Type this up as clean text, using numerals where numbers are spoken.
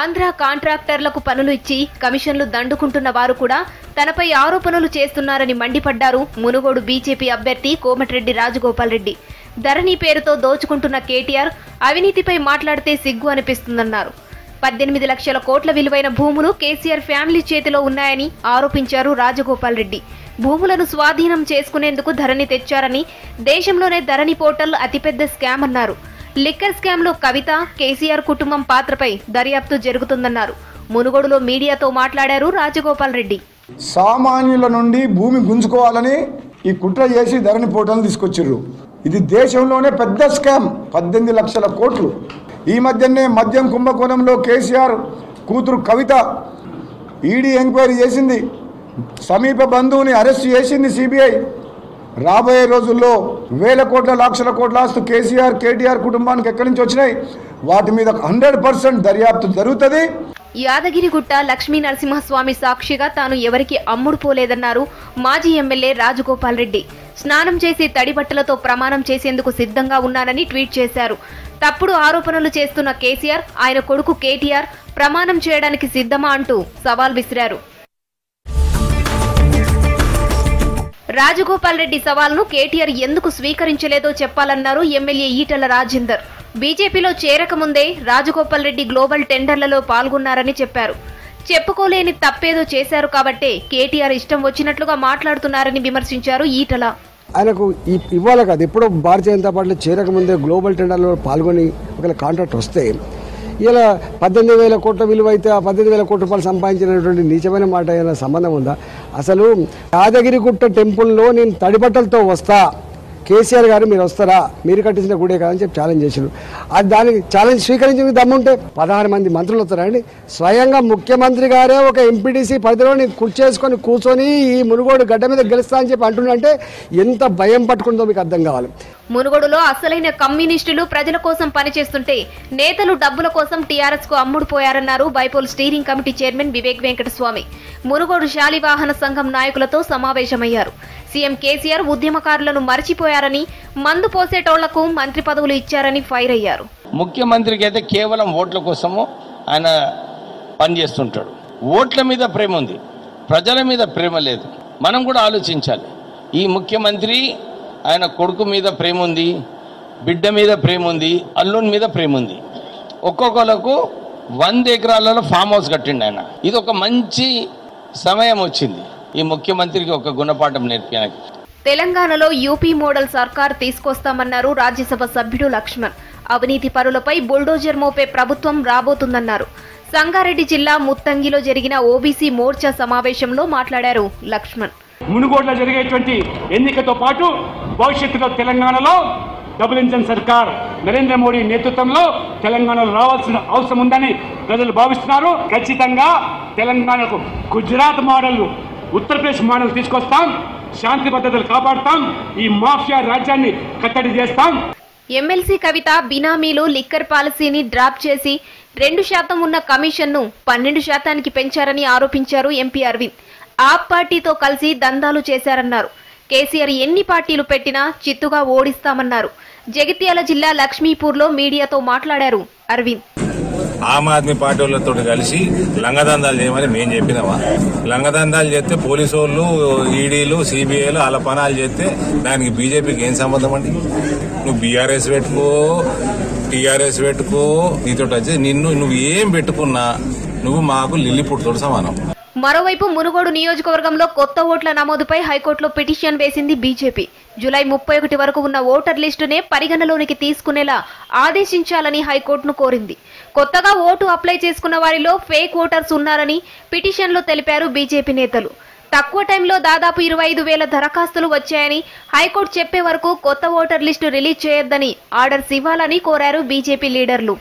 ఆంధ్ర కాంట్రాక్టర్లకు పనులు ఇచ్చి కమిషన్లు దండుకుంటున్న వారు కూడా తనపై ఆరోపణలు చేస్తున్నారని మండిపడ్డారు మునుగోడు బీజేపీ అభ్యర్థి కోమటరెడ్డి రాజగోపాల్ రెడ్డి। ధరణి పేరుతో దోచుకుంటున్న కేటీఆర్ అవినీతిపై మాట్లాడితే సిగ్గు అనిపిస్తుందన్నారు। 18 లక్షల కోట్ల విలువైన భూములు కేసీఆర్ ఫ్యామిలీ చేతిలో ఉన్నాయని ఆరోపించారు రాజగోపాల్ రెడ్డి। భూములను స్వాధీనం చేసుకునేందుకు ధరణి తెచ్చారని దేశంలోనే ధరణి పోర్టల్ అతిపెద్ద స్కామ్ అన్నారు। లిక్కర్ స్కామ్ లో కవిత కేసీఆర్ కుటుంబం పాత్రపై దర్యాప్తు జరుగుతుందన్నారు। మునుగోడులో మీడియాతో మాట్లాడారు రాజగోపాల్ రెడ్డి। సామాన్యుల నుండి భూమి గుంజుకోవాలని ఈ కుట్ర చేసి ధరణి పోర్టల్ తీసుకొచ్చిర్రు। ఇది దేశంలోనే పెద్ద స్కామ్ 18 లక్షల కోట్లు। ఈ మధ్యనే మద్యం కుంభకోణంలో కేసీఆర్ కూతురు కవిత ఈడీ ఎంక్వైరీ చేసింది, సమీప బంధువుని అరెస్ట్ చేసింది సిబిఐ। రాబోయే రోజుల్లో వేల కోట్ల లక్షల కోట్ల ఆస్తు కేసీఆర్ కేటీఆర్ కుటుంబానికి ఎక్కడి నుంచి వచ్చినాయి వాటి మీద 100% దర్యాప్తు జరుగుతుంది। యాదగిరిగుట్ట లక్ష్మీ నరసింహస్వామి సాక్షిగా తాను ఎవరికి అమ్ముడు పోలేదన్నారు మాజీ ఎమ్మెల్యే రాజగోపాల్ రెడ్డి। స్నానం చేసి తడిబట్టలతో ప్రమాణం చేసేందుకు సిద్ధంగా ఉన్నానని ట్వీట్ చేశారు। తప్పుడు ఆరోపణలు చేస్తున్న కేసీఆర్ ఆయన కొడుకు కేటీఆర్ ప్రమాణం చేయడానికి సిద్ధమా అంటూ సవాల్ విసిరారు। రాజగోపాల్ రెడ్డి సవాల్ను కేటీఆర్ ఎందుకు స్వీకరించలేదో చెప్పాలన్నారు ఎమ్మెల్యే ఈటెల రాజేందర్। బీజేపీలో చేరకముందే రాజగోపాల్ రెడ్డి గ్లోబల్ టెండర్లలో పాల్గొన్నారని చెప్పారు। చెప్పుకోలేని తప్పేదో చేశారు కాబట్టే కేటీఆర్ ఇష్టం వచ్చినట్లుగా మాట్లాడుతున్నారని విమర్శించారు ఈటల। ఆయనకు ఇవ్వాలి కదా, ఎప్పుడో భారతీయ జనతా పార్టీలో చేరకముందే గ్లోబల్ టెండర్లో పాల్గొని ఒకవేళ కాంట్రాక్ట్ వస్తే ఇలా 18,000 కోట్ల విలువ అయితే ఆ 18,000 కోట్ల రూపాయలు సంపాదించినటువంటి నిజమైన మాట ఏమైనా సంబంధం ఉందా? అసలు యాదగిరిగుట్ట టెంపుల్లో నేను తడిబట్టలతో వస్తా, కేసీఆర్ గారు మీరు వస్తారా, మీరు కట్టించిన గుడే కాదని చెప్పి ఛాలెంజ్ చేశారు. అది దానికి ఛాలెంజ్ స్వీకరించిన దమ్ముంటే 16 మంది మంత్రులు వస్తారండి, స్వయంగా ముఖ్యమంత్రి గారే ఒక ఎంపీటీసీ పరిధిలో నేను కుర్చేసుకొని కూర్చొని ఈ మునుగోడు గడ్డ మీద గెలుస్తా అని చెప్పి అంటుండంటే ఎంత భయం పట్టుకుందో మీకు అర్థం కావాలి। మునుగోడులో అసలైన కమ్యూనిస్టులు ప్రజల కోసం పనిచేస్తుంటే నేతలు డబ్బుల కోసం టీఆర్ఎస్ కు అమ్ముడుపోయారన్నారు bypoll steering committee chairman Vivek Venkataswamy. Munugode Shalivahana సంఘం నాయకులతో సమావేశమయ్యారు। సీఎం కేసీఆర్ ఉద్యమకారులను మర్చిపోయారని, మందు పోసేటోళ్లకు మంత్రి పదవులు ఇచ్చారని ఫైర్ అయ్యారు। ముఖ్యమంత్రికి అయితే కేవలం ఓట్ల కోసము ఆయన పనిచేస్తుంటాడు, ఓట్ల మీద ప్రేమ ఉంది, ప్రజల మీద ప్రేమ లేదు। మనం కూడా ఆలోచించాలి, ఈ ముఖ్యమంత్రి ఆయన కొడుకు మీద ప్రేమ ఉంది, బిడ్డ మీద ప్రేమ ఉంది, అల్లుని మీద ప్రేమ ఉంది। ఒక్కొక్కలకు 100 ఎకరాలలో ఫామ్ హౌస్ కట్టిండు ఆయన। ఇది ఒక మంచి సమయం వచ్చింది ఈ ముఖ్యమంత్రికి ఒక గుణపాఠం నేర్పడానికి। తెలంగాణలో యూపీ మోడల్ సర్కార్ తీసుకొస్తామన్నారు రాజ్యసభ సభ్యుడు లక్ష్మణ్। అవినీతి పరులపై బుల్డోజర్ మోపే ప్రభుత్వం రాబోతుందన్నారు। సంగారెడ్డి జిల్లా ముత్తంగిలో జరిగిన ఓబీసీ మోర్చా సమావేశంలో మాట్లాడారు లక్ష్మణ్। మునుగోడులో జరిగేటువంటి ఎన్నికతో పాటు భవిష్యత్తులో తెలంగాణలో డబుల్ ఇంజన్ సర్కార్ నరేంద్ర మోడీ నేతృత్వంలో తెలంగాణలో రావాల్సిన అవసరం ఉందని ప్రజలు భావిస్తున్నారు। ఖచ్చితంగా తెలంగాణకు గుజరాత్ మోడల్, ఉత్తరప్రదేశ్ మోడల్ తీసుకొస్తాం, శాంతి భద్రతలు కాపాడుతాం, ఈ మాఫియా రాజ్యాన్ని కట్టడి చేస్తాం। ఎమ్మెల్సీ కవిత బినామీలు లిక్కర్ పాలసీని డ్రాప్ చేసి 2% ఉన్న కమిషన్ను 12% పెంచారని ఆరోపించారు ఎంపీ అరవింద్। ఆప్ పార్టీతో కలిసి దందాలు చేశారన్నారు। కేసీఆర్ ఎన్ని పార్టీలు పెట్టినా చిత్తుగా ఓడిస్తామన్నారు। జగిత్యాల జిల్లా లక్ష్మీపూర్లో మీడియాతో మాట్లాడారు అరవింద్। ఆమ్ ఆద్మీ పార్టీలతో కలిసి లంగదందాలు చేయమని మేము చెప్పినామా? లంగదందాలు చేస్తే పోలీసు వాళ్ళు, ఈడీలు, సిబిఐలు అలా పనాలు చేస్తే దానికి బీజేపీకి ఏం సంబంధం అండి? నువ్వు బీఆర్ఎస్ పెట్టుకో, టీఆర్ఎస్ పెట్టుకో, నీతో వచ్చి నువ్వు ఏం పెట్టుకున్నా నువ్వు మాకు లిల్లిపుట్టుతో సమానం। మరోవైపు మునుగోడు నియోజకవర్గంలో కొత్త ఓట్ల నమోదుపై హైకోర్టులో పిటిషన్ వేసింది బీజేపీ। జూలై 31 వరకు ఉన్న ఓటర్ లిస్టునే పరిగణలోనికి తీసుకునేలా ఆదేశించాలని హైకోర్టును కోరింది। కొత్తగా ఓటు అప్లై చేసుకున్న వారిలో ఫేక్ ఓటర్స్ ఉన్నారని పిటిషన్లో తెలిపారు బీజేపీ నేతలు। తక్కువ టైంలో దాదాపు 25,000 దరఖాస్తులు వచ్చాయని, హైకోర్టు చెప్పే వరకు కొత్త ఓటర్ లిస్టు రిలీజ్ చేయొద్దని ఆర్డర్స్ ఇవ్వాలని కోరారు బీజేపీ లీడర్లు।